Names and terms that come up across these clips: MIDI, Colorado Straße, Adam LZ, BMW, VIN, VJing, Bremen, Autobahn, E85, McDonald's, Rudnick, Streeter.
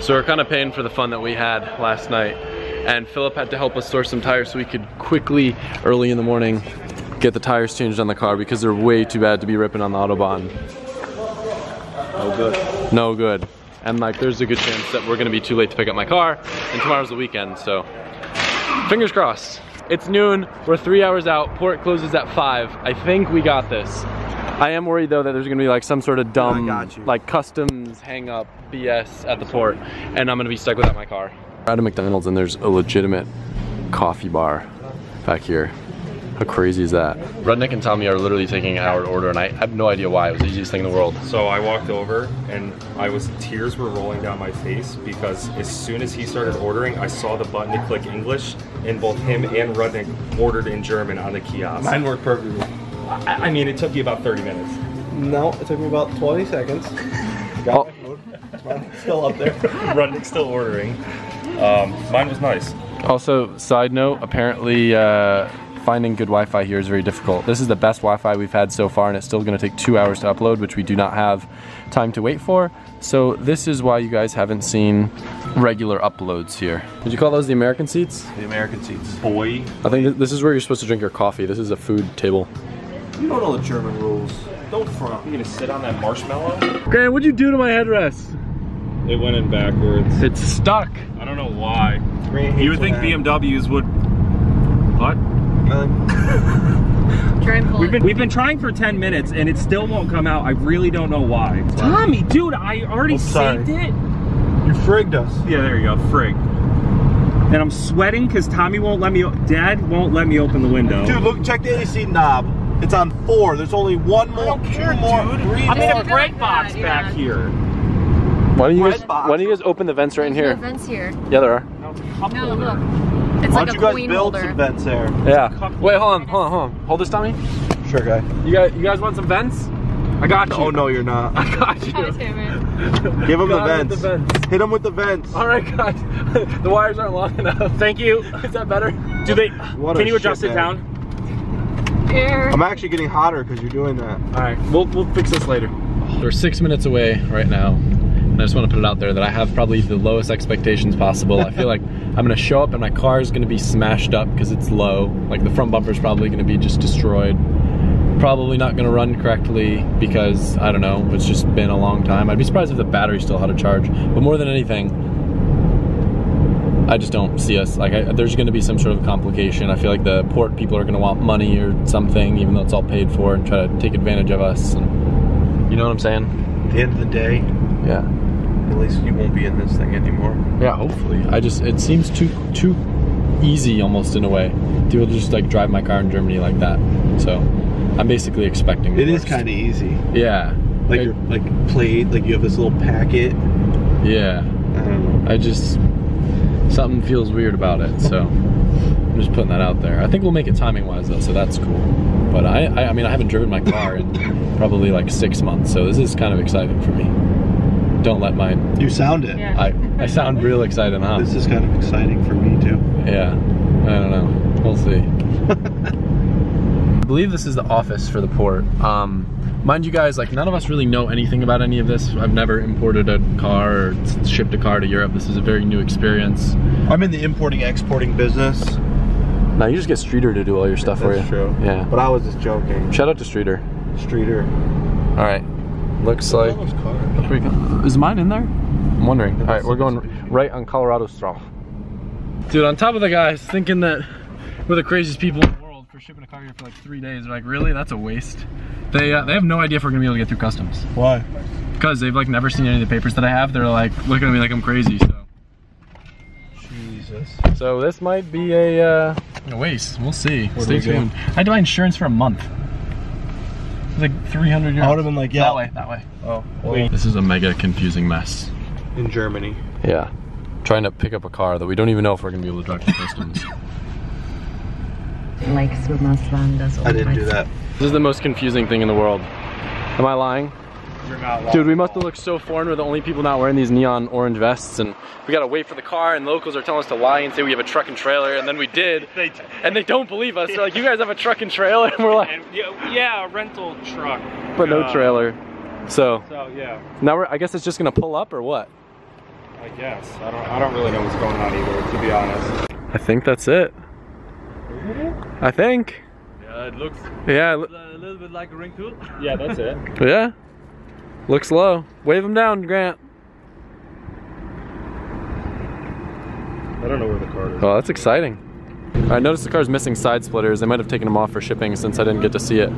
So we're kind of paying for the fun that we had last night. And Philip had to help us source some tires so we could quickly, early in the morning, get the tires changed on the car because they're way too bad to be ripping on the Autobahn. No good. No good. And like, there's a good chance that we're gonna be too late to pick up my car, and tomorrow's the weekend, so fingers crossed. It's noon, we're 3 hours out, port closes at 5. I think we got this. I am worried though that there's gonna be like some sort of dumb, like customs hang up BS at the port, and I'm gonna be stuck without my car. We're at a McDonald's and there's a legitimate coffee bar back here. How crazy is that? Rudnick and Tommy are literally taking an hour to order and I have no idea why. It was the easiest thing in the world. So I walked over and tears were rolling down my face because as soon as he started ordering, I saw the button to click English and both him and Rudnick ordered in German on the kiosk. Mine worked perfectly. I mean, it took you about 30 minutes. No, it took me about 20 seconds. Got my food. Rudnick's still up there. Rudnick's still ordering. Mine was nice. Also, side note, apparently finding good Wi-Fi here is very difficult. This is the best Wi-Fi we've had so far and it's still gonna take 2 hours to upload, which we do not have time to wait for. So this is why you guys haven't seen regular uploads here. Would you call those the American seats? The American seats. Boy. I think this is where you're supposed to drink your coffee. This is a food table. You don't know the German rules. Don't front. You're gonna sit on that marshmallow? Okay, what'd you do to my headrest? It went in backwards. It's stuck. I don't know why. You would think BMWs would, what? We've been trying for 10 minutes and it still won't come out. I really don't know why. Tommy, dude, I already saved it. You frigged us. Yeah, there you go, frigged. And I'm sweating because Tommy won't let me, Dad won't let me open the window. Dude, look, check the AC knob. It's on 4. There's only one more. I don't care, dude. I'm in a break box back here. Why don't you guys open the vents right in here? There's no vents here. Yeah, there are. No, it's a cup holder. No, look. It's why don't you guys build some vents there? Yeah. Wait, hold on. Hold this, Tommy. Sure, guy. You guys want some vents? I got you. Oh, no, you're not. I got you. Give him the vents. Hit him with the vents. All right, guys. The wires aren't long enough. Thank you. Is that better? Do they? Can you adjust it down? Air. I'm actually getting hotter because you're doing that. All right. We'll fix this later. We're 6 minutes away right now. I just want to put it out there that I have probably the lowest expectations possible. I feel like I'm going to show up and my car is going to be smashed up because it's low. Like the front bumper is probably going to be just destroyed. Probably not going to run correctly because, I don't know, it's just been a long time. I'd be surprised if the battery still had a charge. But more than anything, I just don't see us. Like there's going to be some sort of complication. I feel like the port people are going to want money or something, even though it's all paid for, and try to take advantage of us. And, you know what I'm saying? At the end of the day. Yeah. At least you won't be in this thing anymore. Yeah, hopefully. I just, it seems too easy almost in a way. People just like drive my car in Germany like that. So I'm basically expecting it is kind of easy. Yeah. Like you're like played, like you have this little packet. Yeah. I don't know. I just, something feels weird about it. So I'm just putting that out there. I think we'll make it timing wise though. So that's cool. But I mean, I haven't driven my car in probably like 6 months. So this is kind of exciting for me. Don't let mine. You sound it. Yeah. I sound real excited, huh? This is kind of exciting for me too. Yeah, I don't know. We'll see. I believe this is the office for the port. Mind you guys, like none of us really know anything about any of this. I've never imported a car or shipped a car to Europe. This is a very new experience. I'm in the importing exporting business. Now you just get Streeter to do all your stuff for you. That's true. Yeah. But I was just joking. Shout out to Streeter. Streeter. All right. Looks like, is mine in there? I'm wondering. All right, we're going right on Colorado Straße. Dude, on top of the guys thinking that we're the craziest people in the world for shipping a car here for like 3 days. They're like, really? That's a waste. They have no idea if we're gonna be able to get through customs. Why? Because they've like never seen any of the papers that I have. They're like looking at me like I'm crazy, so. Jesus. So this might be a waste. We'll see. Stay tuned. I had to buy insurance for a month. Like 300 euros. I would have been like, yeah. That way. Oh, well. This is a mega confusing mess. In Germany. Yeah. Trying to pick up a car that we don't even know if we're going to be able to drive to customs. I didn't do that. This is the most confusing thing in the world. Am I lying? You're not lying. Dude, we must have looked so foreign. We're the only people not wearing these neon orange vests, and we got to wait for the car, and locals are telling us to lie and say we have a truck and trailer, and then we did, and they don't believe us. They're like, you guys have a truck and trailer? And we're like, yeah, a rental truck. But no trailer. So yeah. Now I guess it's just going to pull up or what? I guess. I don't really know what's going on either, to be honest. I think that's it. I think. Yeah, it looks. Yeah. A little bit like a ring tool. Yeah, that's it. Yeah. Looks low. Wave him down, Grant. I don't know where the car is. Oh, that's exciting. I noticed the car's missing side splitters. They might have taken them off for shipping since I didn't get to see it.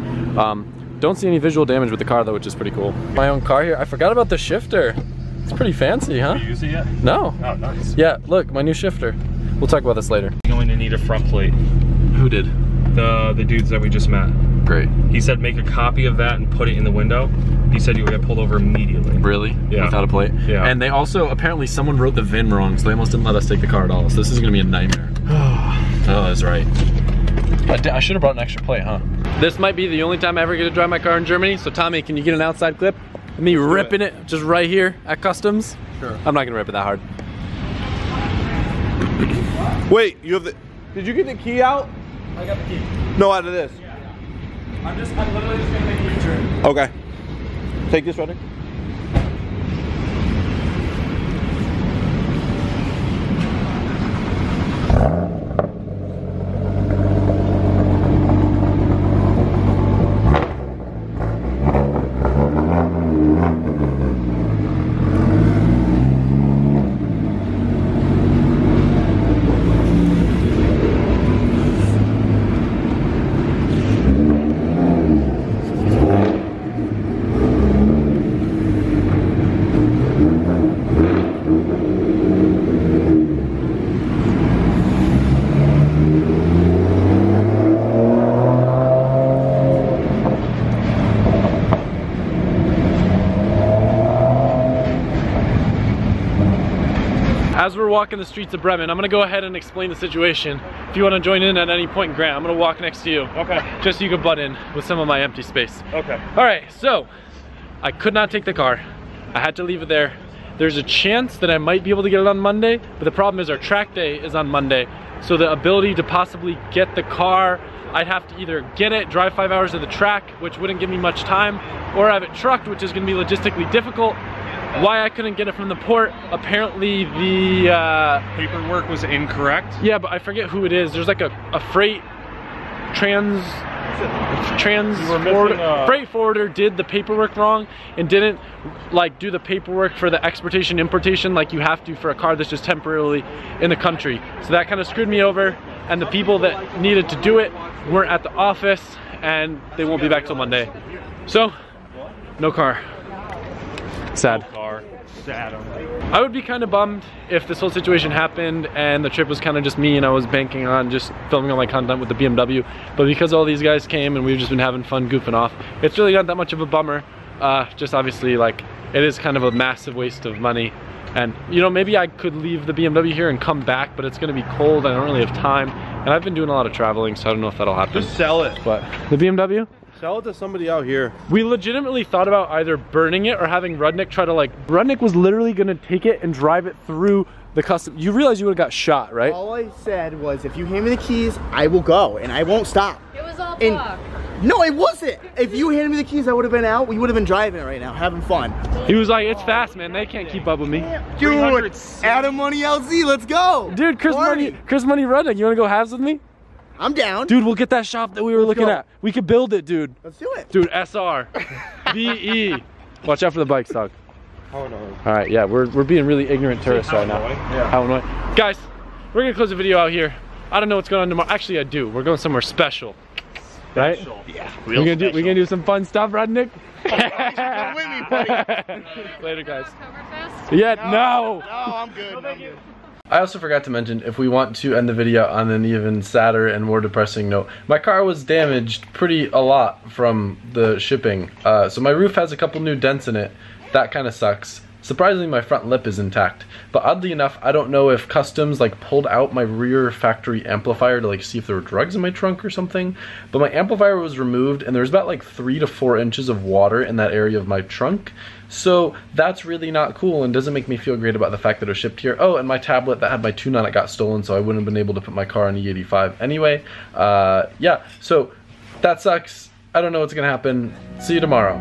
Don't see any visual damage with the car though, which is pretty cool. My own car here. I forgot about the shifter. It's pretty fancy, huh? Are you using it? No. Oh, nice. Yeah, look, my new shifter. We'll talk about this later. You're going to need a front plate. Who did? The dudes that we just met. Great. He said make a copy of that and put it in the window. He said you would get pulled over immediately. Really? Yeah. Without a plate? Yeah. And they also, apparently someone wrote the VIN wrong, so they almost didn't let us take the car at all. So this is gonna be a nightmare. Oh, that's right. I should have brought an extra plate, huh? This might be the only time I ever get to drive my car in Germany. So Tommy, can you get an outside clip? Me ripping it just right here at customs? Sure. I'm not gonna rip it that hard. Wait, you have the, did you get the key out? I got the key. No, out of this. Yeah. I'm literally just gonna make a U-turn. Okay. Take this, Rudnick. As we're walking the streets of Bremen, I'm gonna go ahead and explain the situation. If you wanna join in at any point, Grant, I'm gonna walk next to you. Okay. Just so you can butt in with some of my empty space. Okay. All right, so I could not take the car. I had to leave it there. There's a chance that I might be able to get it on Monday, but the problem is our track day is on Monday. So the ability to possibly get the car, I'd have to either get it, drive 5 hours to the track, which wouldn't give me much time, or have it trucked, which is gonna be logistically difficult. Why I couldn't get it from the port, apparently the paperwork was incorrect. Yeah, but I forget who it is. There's like a freight forwarder did the paperwork wrong and didn't like do the paperwork for the exportation importation like you have to for a car that's just temporarily in the country. So that kind of screwed me over, and the people that needed to do it weren't at the office and they won't be back till Monday. So, no car. Sad. Sad. I would be kind of bummed if this whole situation happened and the trip was kind of just me and I was banking on just filming all my content with the BMW, but because all these guys came and we've just been having fun goofing off, it's really not that much of a bummer. Just obviously like it is kind of a massive waste of money, and you know, maybe I could leave the BMW here and come back, but it's gonna be cold. I don't really have time, and I've been doing a lot of traveling, so I don't know if that'll happen. Just sell it. But the BMW? Sell it to somebody out here. We legitimately thought about either burning it or having Rudnick try to like... Rudnick was literally gonna take it and drive it through the custom. You realize you would've got shot, right? All I said was, if you hand me the keys, I will go and I won't stop. It was all talk. No, it wasn't. If you handed me the keys, I would've been out. We would've been driving it right now, having fun. He was like, it's fast, man. They can't keep up with me. Dude, Adam LZ, let's go. Dude, Chris Money Rudnick, you wanna go halves with me? I'm down. Dude, we'll get that shop that we were looking at. We could build it, dude. Let's do it. Dude, SR.VE. Watch out for the bikes, dog. Oh, no. All right, yeah, we're being really ignorant tourists right now. Yeah. How annoying. Guys, we're going to close the video out here. I don't know what's going on tomorrow. Actually, I do. We're going somewhere special. Right? Yeah. We're going to do some fun stuff, Rudnick. Later, guys. Yeah, no. No, I'm good. Well, thank you. I also forgot to mention, if we want to end the video on an even sadder and more depressing note, my car was damaged a lot from the shipping. So my roof has a couple new dents in it. That kind of sucks. Surprisingly, my front lip is intact, but oddly enough, I don't know if customs like pulled out my rear factory amplifier to like see if there were drugs in my trunk or something, but my amplifier was removed and there's about like 3 to 4 inches of water in that area of my trunk. So that's really not cool and doesn't make me feel great about the fact that it was shipped here. Oh, and my tablet that had my tune on it got stolen, so I wouldn't have been able to put my car on E85 anyway. Yeah, so that sucks. I don't know what's gonna happen. See you tomorrow.